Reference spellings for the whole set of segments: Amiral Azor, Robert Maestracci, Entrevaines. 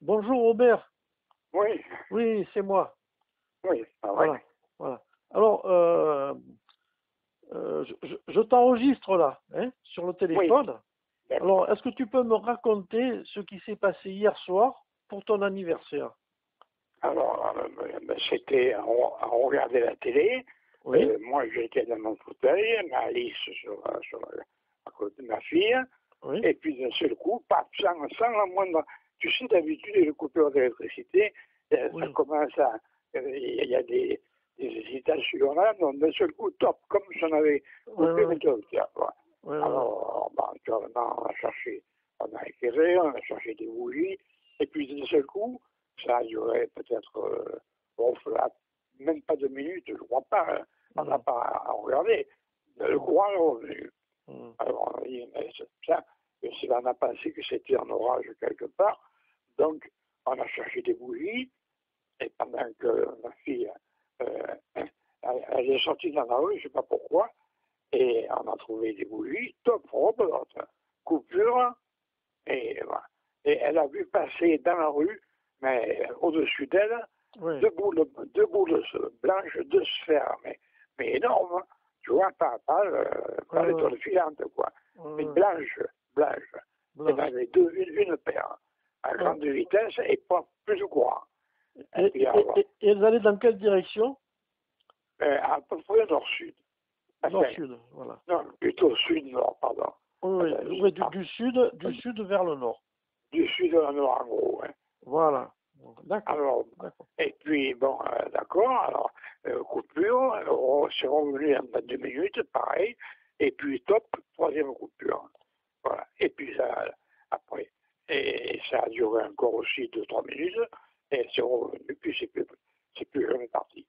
Bonjour Robert. Oui. Oui, c'est moi. Oui, ah, voilà. Ouais. Voilà. Alors, je t'enregistre là, hein, sur le téléphone. Oui. Alors, est-ce que tu peux me raconter ce qui s'est passé hier soir pour ton anniversaire? Alors, c'était, on regardait la télé. Oui. Moi, j'étais dans mon fauteuil, ma Alice à côté de ma fille. Oui. Et puis, d'un seul coup, paf, sans la moindre... Tu sais, d'habitude, les coupures d'électricité, oui, ça commence à... Il y a des hésitations là, donc d'un seul coup, top, comme si on avait coupé l'électricité. Ouais. Ouais, alors, bah, on a cherché, on a éclairé, on a cherché des bougies, et puis d'un seul coup, ça a duré peut-être, même pas 2 minutes, je crois pas, hein. On n'a pas à regarder. Le courant est revenu. Alors, on a dit, mais ça, on a pensé que c'était un orage quelque part, donc on a cherché des bougies, et pendant que ma fille, elle est sortie dans la rue, je ne sais pas pourquoi, et on a trouvé des bougies, top, rebelote, coupure, et voilà. Et elle a vu passer dans la rue, mais au-dessus d'elle, oui, deux boules blanches, 2 sphères, mais énormes, tu vois, pas l'étoile filante, quoi, mais blanche. Et ben, les deux, une paire, à grande vitesse et pas plus au courant. Et elles allaient dans quelle direction? À peu près nord-sud. Nord-sud, voilà. Non, plutôt sud-nord, pardon. Oui, oui, du sud vers le nord. Du sud vers le nord, en gros. Hein. Voilà. D'accord. Et puis, bon, d'accord, alors, coupure, c'est revenu en 2 minutes, pareil, et puis top, 3e coupure. Voilà. Et puis, ça, après, et ça a duré encore aussi 2-3 minutes, et c'est revenu, puis c'est plus jamais parti.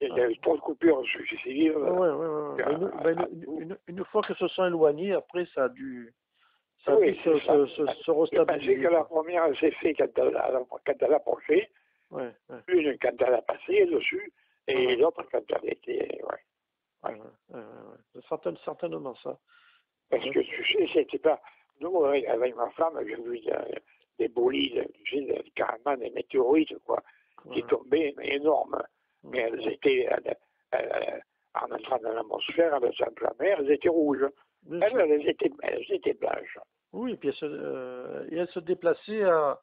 Il y a eu trop de coupures successives. Une fois que se sont éloignés, après, ça a dû... Je pensais que la première s'est faite quand elle approchait, une quand elle a passé dessus, et l'autre quand elle était... Certainement ça. Parce que tu sais, c'était pas... Nous, avec ma femme, j'ai vu des bolides, carrément des météorites, quoi, qui tombaient, mais énormes. Mais elles étaient, en entrant dans l'atmosphère, elles étaient rouges. Elles étaient blanches. Oui, et puis elles se déplaçaient à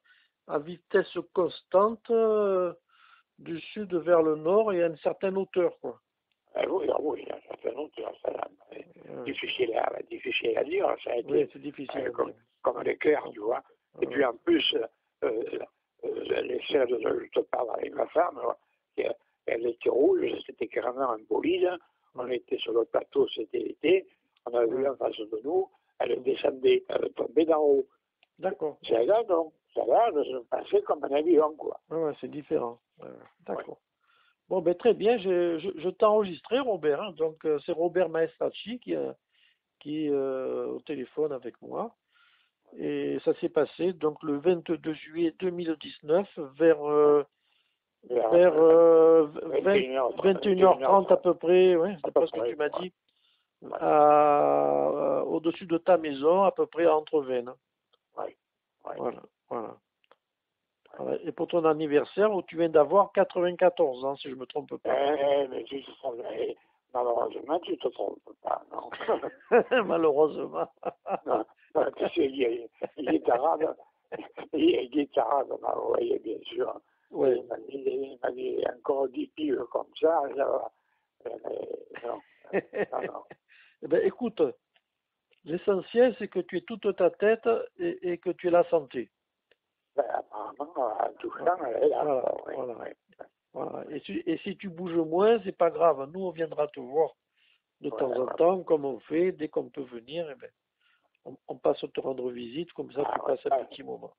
vitesse constante du sud vers le nord et à une certaine hauteur, quoi. Oui, à une certaine hauteur. Difficile à dire. Ça a été, oui, c'est difficile. Comme l'éclair, tu vois. Et puis en plus, les cerfs dont je te parle avec ma femme, elle était rouge, c'était carrément un bolide. On était sur le plateau, c'était l'été. On a vu en face de nous, elle descendait, elle tombait d'en haut. D'accord. Celle-là, non. Celle-là, elle se passait comme un avion, quoi. Oui, c'est différent. D'accord. Ouais. Bon, ben très bien, je t'ai enregistré, Robert. Hein. Donc, c'est Robert Maestracci qui est au téléphone avec moi. Et ça s'est passé, donc, le 22 juillet 2019, vers 21h30 à peu près, ouais, c'est pas ce que tu m'as dit. Au-dessus de ta maison, à peu près à Entrevaines. Oui. Ouais. Voilà. Et pour ton anniversaire, où tu viens d'avoir 94 ans, si je ne me trompe pas. Mais tu te trompes. Malheureusement, tu ne te trompes pas, non. Malheureusement. Non, tu sais, il est arabe, vous voyez, bien sûr. Oui. Il m'a dit encore 10 piles comme ça, non. Ben, écoute, l'essentiel c'est que tu aies toute ta tête et que tu aies la santé. Ben, apparemment, tout ça, elle est là. Voilà. Et si tu bouges moins, c'est pas grave. Nous, on viendra te voir de temps en temps, comme on fait, dès qu'on peut venir. Eh ben, on passe te rendre visite, comme ça tu passes un petit moment.